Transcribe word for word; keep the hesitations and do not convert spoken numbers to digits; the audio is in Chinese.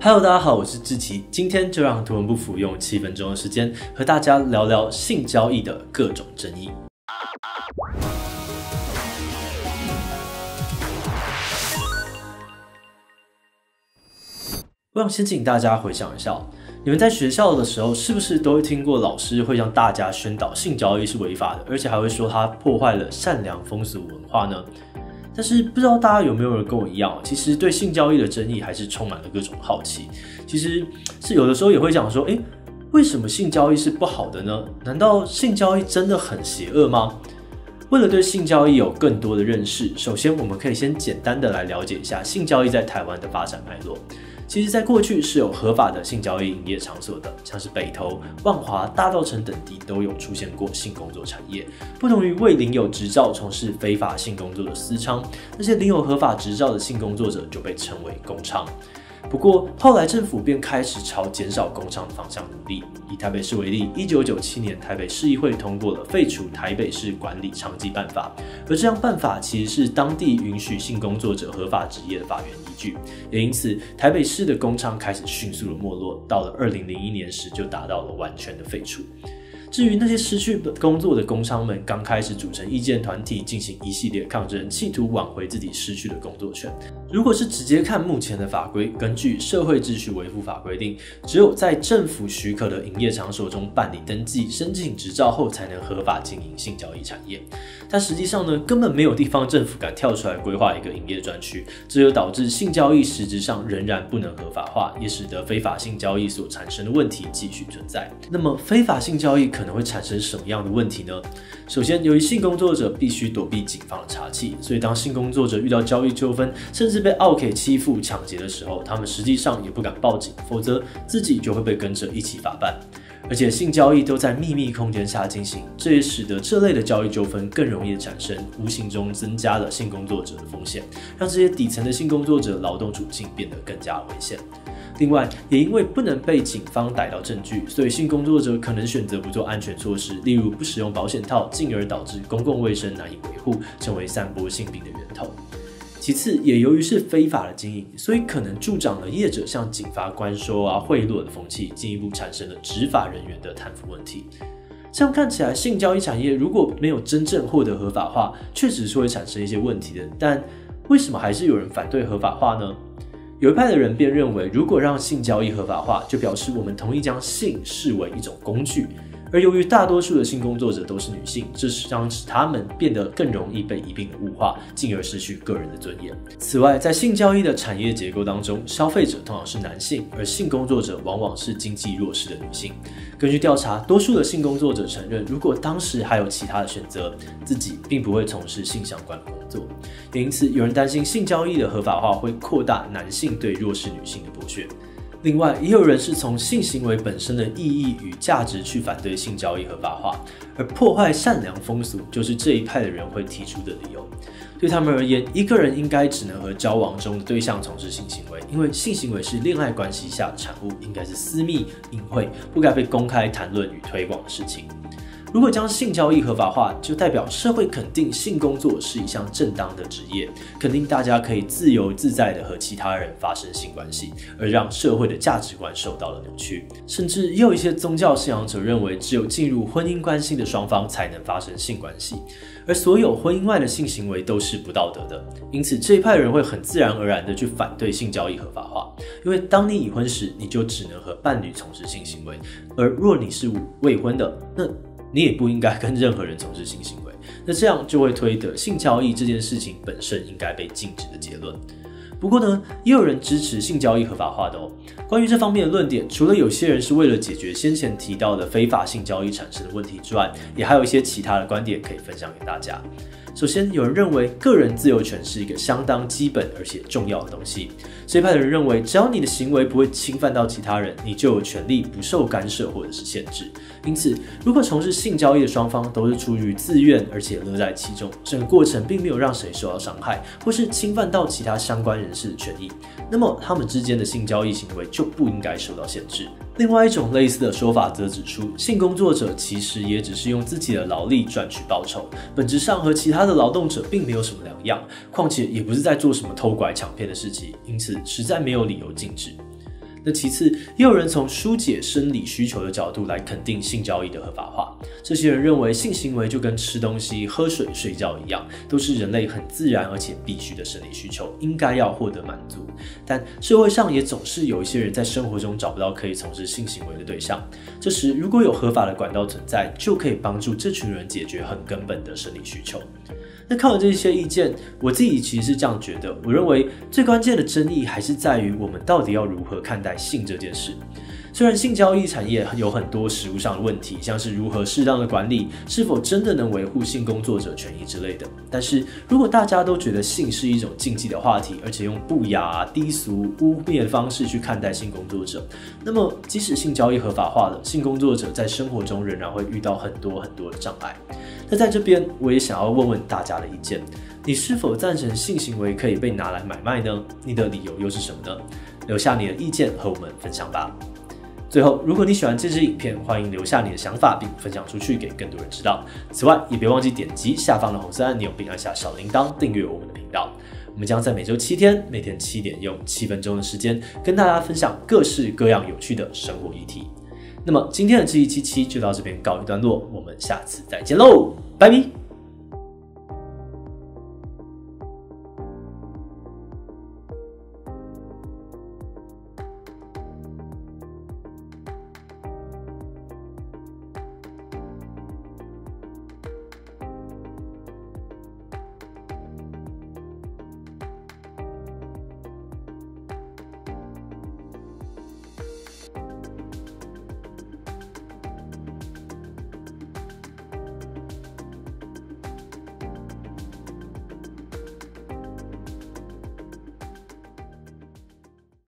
Hello， 大家好，我是志祺，今天就让图文不符用七分钟的时间和大家聊聊性交易的各种争议。我想先请大家回想一下，你们在学校的时候是不是都会听过老师会向大家宣导性交易是违法的，而且还会说它破坏了善良风俗文化呢？ 但是不知道大家有没有人跟我一样，其实对性交易的争议还是充满了各种好奇。其实是有的时候也会想说，诶，为什么性交易是不好的呢？难道性交易真的很邪恶吗？为了对性交易有更多的认识，首先我们可以先简单的来了解一下性交易在台湾的发展脉络。其实，在过去是有合法的性交易营业场所的，像是北投、万华、大稻埕等地都有出现过性工作产业。不同于未领有执照从事非法性工作的私娼，那些领有合法执照的性工作者就被称为工娼。不过，后来政府便开始朝减少工娼的方向努力。以台北市为例， 一九九七年台北市议会通过了废除台北市管理娼妓办法，而这项办法其实是当地允许性工作者合法职业的法源依据。也因此，台北市的工娼开始迅速的没落，到了二零零一年时就达到了完全的废除。 至于那些失去工作的工娼们，刚开始组成意见团体进行一系列抗争，企图挽回自己失去的工作权。如果是直接看目前的法规，根据《社会秩序维护法》规定，只有在政府许可的营业场所中办理登记、申请执照后，才能合法经营性交易产业。但实际上呢，根本没有地方政府敢跳出来规划一个营业专区，这就导致性交易实质上仍然不能合法化，也使得非法性交易所产生的问题继续存在。那么，非法性交易可能会产生什么样的问题呢？首先，由于性工作者必须躲避警方的查缉，所以当性工作者遇到交易纠纷，甚至被奥客欺负、抢劫的时候，他们实际上也不敢报警，否则自己就会被跟着一起法办。而且，性交易都在秘密空间下进行，这也使得这类的交易纠纷更容易产生，无形中增加了性工作者的风险，让这些底层的性工作者劳动处境变得更加危险。 另外，也因为不能被警方逮到证据，所以性工作者可能选择不做安全措施，例如不使用保险套，进而导致公共卫生难以维护，成为散播性病的源头。其次，也由于是非法的经营，所以可能助长了业者向警察官收啊、贿赂的风气，进一步产生了执法人员的贪腐问题。 这样看起来，性交易产业如果没有真正获得合法化，确实是会产生一些问题的。但为什么还是有人反对合法化呢？ 有一派的人便认为，如果让性交易合法化，就表示我们同意将性视为一种工具。而由于大多数的性工作者都是女性，这将使她们变得更容易被一并的物化，进而失去个人的尊严。此外，在性交易的产业结构当中，消费者通常是男性，而性工作者往往是经济弱势的女性。根据调查，多数的性工作者承认，如果当时还有其他的选择，自己并不会从事性相关的工作。也因此，有人担心性交易的合法化会扩大男性对弱势女性的剥削。 另外，也有人是从性行为本身的意义与价值去反对性交易合法化，而破坏善良风俗就是这一派的人会提出的理由。对他们而言，一个人应该只能和交往中的对象从事性行为，因为性行为是恋爱关系下的产物，应该是私密、隐晦，不该被公开谈论与推广的事情。 如果将性交易合法化，就代表社会肯定性工作是一项正当的职业，肯定大家可以自由自在地和其他人发生性关系，而让社会的价值观受到了扭曲。甚至也有一些宗教信仰者认为，只有进入婚姻关系的双方才能发生性关系，而所有婚姻外的性行为都是不道德的。因此，这一派人会很自然而然地去反对性交易合法化，因为当你已婚时，你就只能和伴侣从事性行为，而若你是未婚的，那 你也不应该跟任何人从事性行为，那这样就会推得性交易这件事情本身应该被禁止的结论。不过呢，也有人支持性交易合法化的哦。关于这方面的论点，除了有些人是为了解决先前提到的非法性交易产生的问题之外，也还有一些其他的观点可以分享给大家。 首先，有人认为个人自由权是一个相当基本而且重要的东西。这一派的人认为，只要你的行为不会侵犯到其他人，你就有权利不受干涉或者是限制。因此，如果从事性交易的双方都是出于自愿而且乐在其中，整个过程并没有让谁受到伤害，或是侵犯到其他相关人士的权益，那么他们之间的性交易行为就不应该受到限制。 另外一种类似的说法则指出，性工作者其实也只是用自己的劳力赚取报酬，本质上和其他的劳动者并没有什么两样，况且也不是在做什么偷拐抢骗的事情，因此实在没有理由禁止。那其次，也有人从疏解生理需求的角度来肯定性交易的合法化。这些人认为性行为就跟吃东西、喝水、睡觉一样，都是人类很自然而且必须的生理需求，应该要获得满足。但社会上也总是有一些人在生活中找不到可以从事性行为的对象。这时，如果有合法的管道存在，就可以帮助这群人解决很根本的生理需求。那看完这些意见，我自己其实是这样觉得。我认为最关键的争议还是在于我们到底要如何看待性这件事。虽然性交易产业有很多实务上的问题，像是如何适当的管理，是否真的能维护性工作者权益之类的。但是如果大家都觉得性是一种禁忌的话题，而且用不雅、低俗、污蔑的方式去看待性工作者，那么即使性交易合法化了，性工作者在生活中仍然会遇到很多很多的障碍。那在这边，我也想要问问大家的意见，你是否赞成性行为可以被拿来买卖呢？你的理由又是什么呢？留下你的意见和我们分享吧。最后，如果你喜欢这支影片，欢迎留下你的想法并分享出去给更多人知道。此外，也别忘记点击下方的红色按钮，并按下小铃铛订阅我们的频道。我们将在每周七天，每天七点用七分钟的时间跟大家分享各式各样有趣的生活议题。那么今天的这一期就到这边告一段落，我们下次再见喽，拜拜。